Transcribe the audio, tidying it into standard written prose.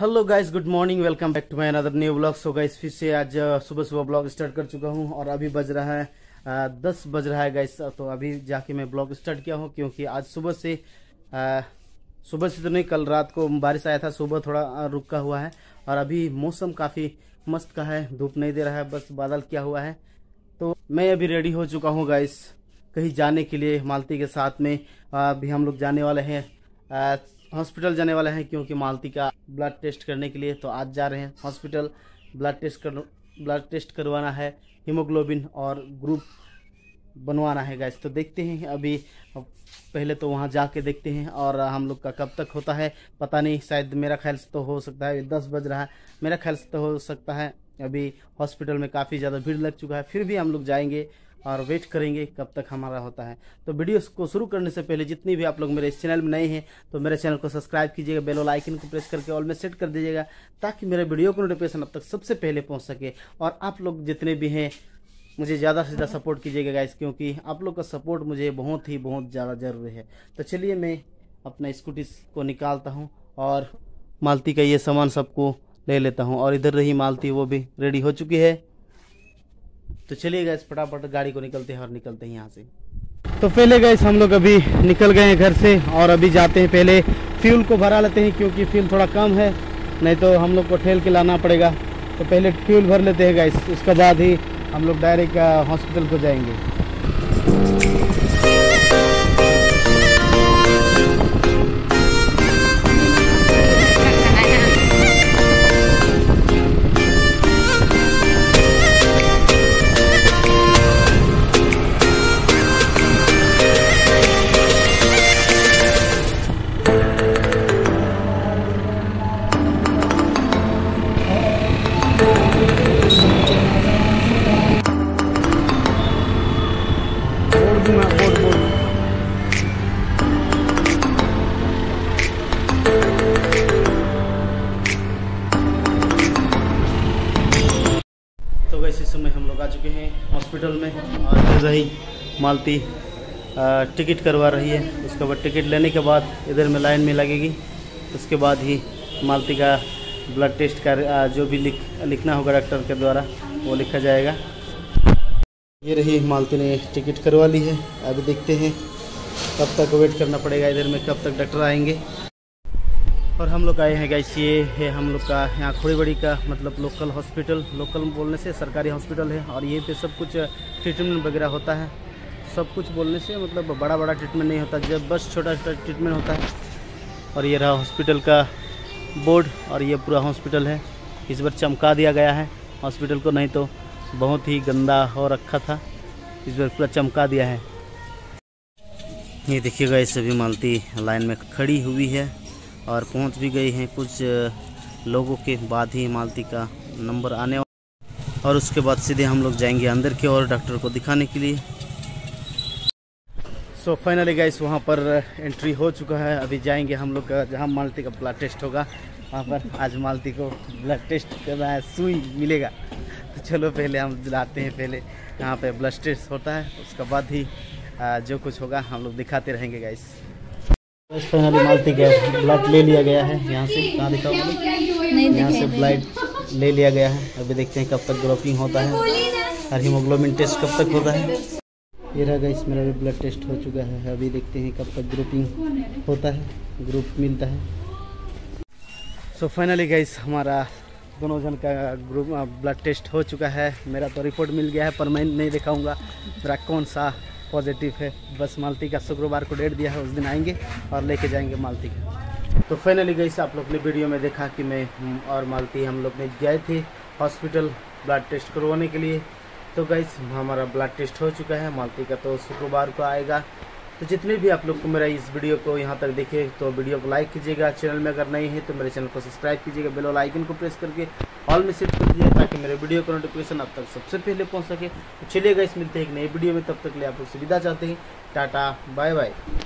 Hello guys, good morning. Welcome back to my another new blog. So guys, फिर से आज सुबह सुबह ब्लॉग स्टार्ट कर चुका हूं और अभी बज रहा है 10 बज रहा है गाइस। तो अभी जाके मैं ब्लॉग स्टार्ट किया हूं क्योंकि आज सुबह से तो नहीं, कल रात को बारिश आया था, सुबह थोड़ा रुका हुआ है और अभी मौसम काफ़ी मस्त का है, धूप नहीं दे रहा है, बस बादल किया हुआ है। तो मैं अभी रेडी हो चुका हूँ गाइस कहीं जाने के लिए। मालती के साथ में अभी हम लोग जाने वाले हैं, हॉस्पिटल जाने वाले हैं क्योंकि मालती का ब्लड टेस्ट करने के लिए। तो आज जा रहे हैं हॉस्पिटल, ब्लड टेस्ट करवाना है, हीमोग्लोबिन और ग्रुप बनवाना है गाइस। तो देखते हैं, अभी पहले तो वहां जाके देखते हैं और हम लोग का कब तक होता है पता नहीं। शायद मेरा ख्याल से तो हो सकता है 10 बज रहा है, मेरा ख्याल से तो हो सकता है अभी हॉस्पिटल में काफ़ी ज़्यादा भीड़ लग चुका है, फिर भी हम लोग जाएंगे और वेट करेंगे कब तक हमारा होता है। तो वीडियो को शुरू करने से पहले जितनी भी आप लोग मेरे इस चैनल में नए हैं तो मेरे चैनल को सब्सक्राइब कीजिएगा, बेल वाला आइकन को प्रेस करके ऑल में सेट कर दीजिएगा ताकि मेरे वीडियो को नोटिफिकेशन आप तक सबसे पहले पहुंच सके। और आप लोग जितने भी हैं मुझे ज़्यादा से ज़्यादा सपोर्ट कीजिएगा गाइस क्योंकि आप लोग का सपोर्ट मुझे बहुत ज़्यादा ज़रूरी है। तो चलिए मैं अपना स्कूटी को निकालता हूँ और मालती का ये सामान सबको ले लेता हूँ। और इधर रही मालती, वो भी रेडी हो चुकी है। तो चलिए गाइस फटाफट गाड़ी को निकलते हैं और निकलते हैं यहाँ से। तो पहले गाइस हम लोग अभी निकल गए हैं घर से और अभी जाते हैं, पहले फ्यूल को भरा लेते हैं क्योंकि फ्यूल थोड़ा कम है, नहीं तो हम लोग को ठेल के लाना पड़ेगा। तो पहले फ्यूल भर लेते हैं गाइस, उसके बाद ही हम लोग डायरेक्ट हॉस्पिटल को जाएंगे। हॉस्पिटल में और रही मालती टिकट करवा रही है, उसके बाद टिकट लेने के बाद इधर में लाइन में लगेगी, उसके बाद ही मालती का ब्लड टेस्ट का जो भी लिखना होगा डॉक्टर के द्वारा वो लिखा जाएगा। ये रही, मालती ने टिकट करवा ली है, अभी देखते हैं कब तक वेट करना पड़ेगा इधर में, कब तक डॉक्टर आएंगे। और हम लोग आए हैं गाइस, ये है हम लोग का यहाँ खोड़ीबड़ी का मतलब लोकल हॉस्पिटल, लोकल बोलने से सरकारी हॉस्पिटल है और ये पे सब कुछ ट्रीटमेंट वगैरह होता है। सब कुछ बोलने से मतलब बड़ा बड़ा ट्रीटमेंट नहीं होता, जब बस छोटा छोटा ट्रीटमेंट होता है। और ये रहा हॉस्पिटल का बोर्ड और ये पूरा हॉस्पिटल है, इस बार चमका दिया गया है हॉस्पिटल को, नहीं तो बहुत ही गंदा हो रखा था, इस बार पूरा चमका दिया है। ये देखिए गाइस, अभी मालती लाइन में खड़ी हुई है और पहुंच भी गई हैं, कुछ लोगों के बाद ही मालती का नंबर आने वाला और उसके बाद सीधे हम लोग जाएंगे अंदर के और डॉक्टर को दिखाने के लिए। सो फाइनली गाइस वहां पर एंट्री हो चुका है, अभी जाएंगे हम लोग जहां मालती का ब्लड टेस्ट होगा, वहां पर आज मालती को ब्लड टेस्ट करना है, सुई मिलेगा। तो चलो पहले हम दिलाते हैं, पहले यहाँ पर ब्लड टेस्ट होता है, उसके बाद ही जो कुछ होगा हम लोग दिखाते रहेंगे गाइस। फाइनली मालती का ब्लड ले लिया गया है, यहाँ से कहाँ दिखाओ, यहाँ से ब्लड ले लिया गया है। अभी देखते हैं कब तक ग्रुपिंग होता है और हीमोग्लोबिन टेस्ट कब तक होता है। ये रहा गाइस, मेरा भी ब्लड टेस्ट हो चुका है, अभी देखते हैं कब तक ग्रुपिंग होता है, ग्रुप मिलता है। सो फाइनली गाइस हमारा दोनों जन का ग्रुप ब्लड टेस्ट हो चुका है। मेरा तो रिपोर्ट मिल गया है पर मैं नहीं दिखाऊँगा मेरा कौन सा पॉजिटिव है, बस मालती का शुक्रवार को डेट दिया है, उस दिन आएंगे और लेके जाएंगे मालती का। तो फाइनली गाइस आप लोग ने वीडियो में देखा कि मैं और मालती हम लोग ने गए थे हॉस्पिटल ब्लड टेस्ट करवाने के लिए। तो गाइस हमारा ब्लड टेस्ट हो चुका है, मालती का तो शुक्रवार को आएगा। तो जितने भी आप लोग को मेरा इस वीडियो को यहाँ तक देखे तो वीडियो को लाइक कीजिएगा, चैनल में अगर नहीं है तो मेरे चैनल को सब्सक्राइब कीजिएगा, बेल वाला आइकन को प्रेस करके ऑल में सेट कर दीजिए ताकि मेरे वीडियो का नोटिफिकेशन आप तक सबसे पहले पहुँच सके। तो चलिए गाइस मिलते हैं एक नए वीडियो में, तब तक के लिए आप लोग से विदा चाहते हैं, टाटा बाय बाय।